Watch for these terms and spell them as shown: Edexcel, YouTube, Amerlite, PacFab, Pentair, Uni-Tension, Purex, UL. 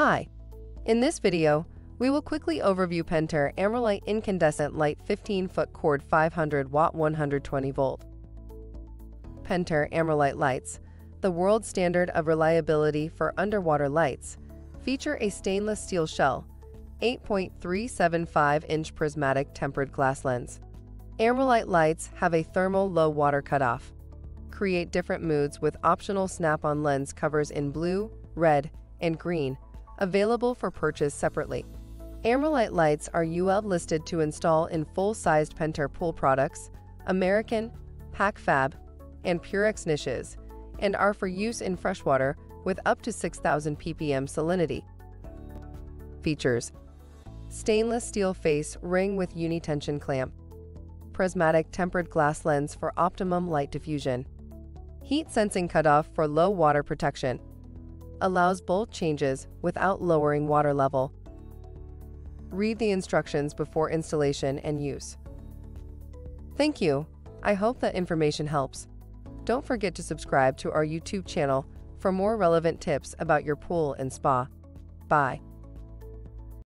Hi! In this video, we will quickly overview Pentair Amerlite Incandescent Light 15-foot Cord 500-watt 120-volt. Pentair Amerlite lights, the world standard of reliability for underwater lights, feature a stainless steel shell, 8.375-inch prismatic tempered glass lens. Amerlite lights have a thermal low water cutoff. Create different moods with optional snap-on lens covers in blue, red, and green, available for purchase separately. Amerlite lights are UL listed to install in full-sized Pentair pool products, American, PacFab, and Purex niches, and are for use in freshwater with up to 6,000 ppm salinity. Features: stainless steel face ring with Uni-Tension clamp, prismatic tempered glass lens for optimum light diffusion, heat sensing cutoff for low water protection, allows bolt changes without lowering water level. Read the instructions before installation and use. Thank you. I hope that information helps. Don't forget to subscribe to our YouTube channel for more relevant tips about your pool and spa. Bye.